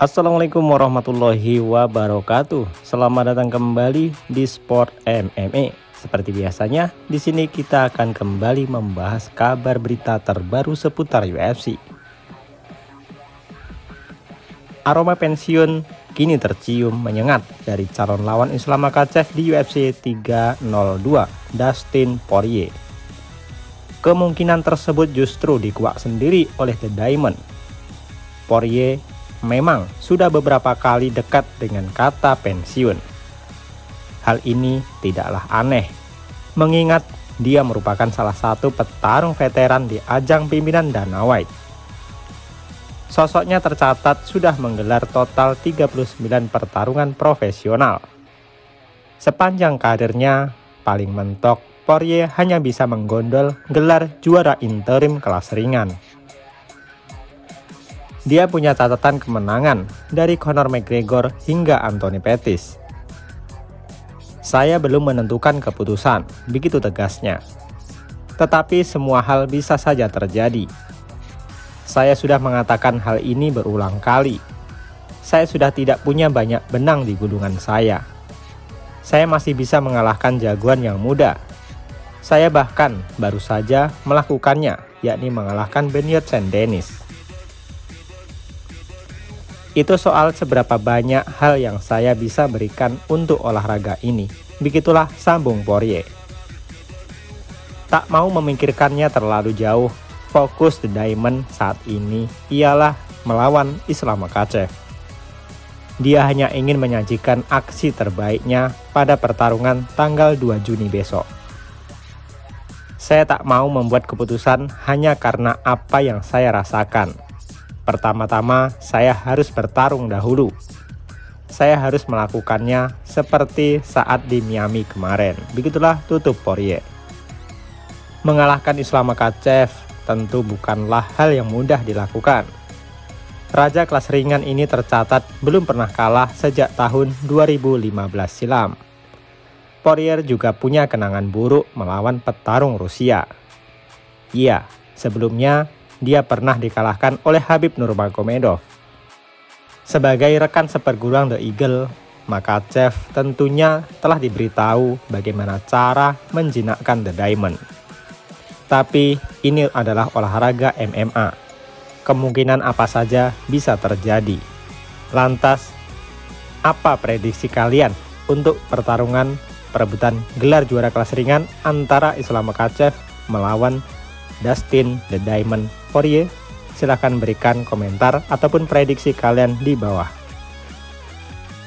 Assalamualaikum warahmatullahi wabarakatuh. Selamat datang kembali di Sport MMA. Seperti biasanya, di sini kita akan kembali membahas kabar berita terbaru seputar UFC. Aroma pensiun kini tercium menyengat dari calon lawan Islam Makhachev di UFC 302, Dustin Poirier. Kemungkinan tersebut justru dikuak sendiri oleh The Diamond. Poirier memang sudah beberapa kali dekat dengan kata pensiun. Hal ini tidaklah aneh, mengingat dia merupakan salah satu petarung veteran di ajang pimpinan Dana White. Sosoknya tercatat sudah menggelar total 39 pertarungan profesional. Sepanjang karirnya, paling mentok Poirier hanya bisa menggondol gelar juara interim kelas ringan. Dia punya catatan kemenangan dari Conor McGregor hingga Anthony Pettis. Saya belum menentukan keputusan, begitu tegasnya. Tetapi semua hal bisa saja terjadi. Saya sudah mengatakan hal ini berulang kali. Saya sudah tidak punya banyak benang di gulungan saya. Saya masih bisa mengalahkan jagoan yang muda. Saya bahkan baru saja melakukannya, yakni mengalahkan Bernard Saint Denis. Itu soal seberapa banyak hal yang saya bisa berikan untuk olahraga ini. Begitulah sambung Poirier. Tak mau memikirkannya terlalu jauh, fokus The Diamond saat ini ialah melawan Islam Makhachev. Dia hanya ingin menyajikan aksi terbaiknya pada pertarungan tanggal 2 Juni besok. Saya tak mau membuat keputusan hanya karena apa yang saya rasakan. Pertama-tama, saya harus bertarung dahulu. Saya harus melakukannya seperti saat di Miami kemarin. Begitulah tutup Poirier. Mengalahkan Islam Makhachev tentu bukanlah hal yang mudah dilakukan. Raja kelas ringan ini tercatat belum pernah kalah sejak tahun 2015 silam. Poirier juga punya kenangan buruk melawan petarung Rusia. Iya, sebelumnya dia pernah dikalahkan oleh Khabib Nurmagomedov. Sebagai rekan seperguruan The Eagle, Makhachev tentunya telah diberitahu bagaimana cara menjinakkan The Diamond. Tapi ini adalah olahraga MMA. Kemungkinan apa saja bisa terjadi. Lantas, apa prediksi kalian untuk pertarungan perebutan gelar juara kelas ringan antara Islam Makhachev melawan Dustin The Diamond Poirier? Silahkan berikan komentar ataupun prediksi kalian di bawah.